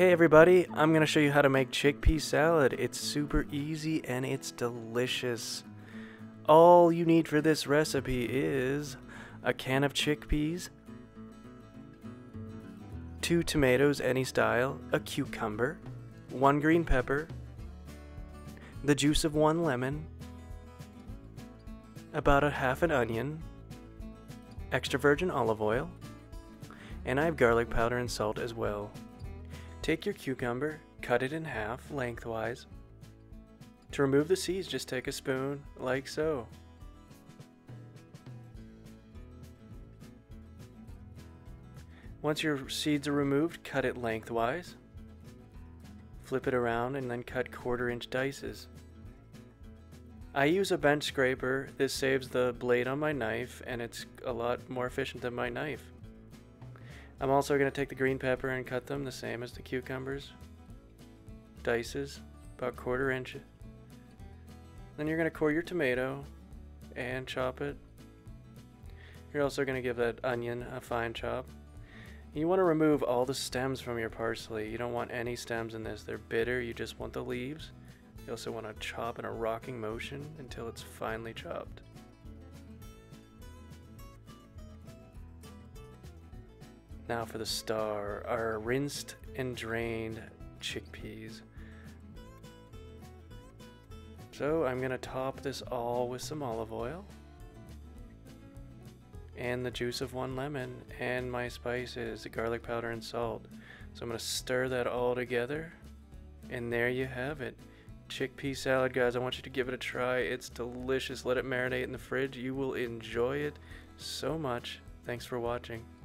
Hey everybody, I'm gonna show you how to make chickpea salad. It's super easy and it's delicious. All you need for this recipe is a can of chickpeas, 2 tomatoes any style, a cucumber, 1 green pepper, the juice of 1 lemon, about a half an onion, extra virgin olive oil, and I have garlic powder and salt as well. Take your cucumber, cut it in half lengthwise. To remove the seeds, just take a spoon, like so. Once your seeds are removed, cut it lengthwise. Flip it around and then cut 1/4-inch dices. I use a bench scraper. This saves the blade on my knife and it's a lot more efficient than my knife. I'm also going to take the green pepper and cut them the same as the cucumbers. Dices, about 1/4 inch. Then you're going to core your tomato and chop it. You're also going to give that onion a fine chop. You want to remove all the stems from your parsley. You don't want any stems in this. They're bitter. You just want the leaves. You also want to chop in a rocking motion until it's finely chopped. Now for the star, our rinsed and drained chickpeas. So I'm going to top this all with some olive oil and the juice of 1 lemon and my spices, the garlic powder and salt. So I'm going to stir that all together, and there you have it. Chickpea salad, guys. I want you to give it a try. It's delicious. Let it marinate in the fridge. You will enjoy it so much. Thanks for watching.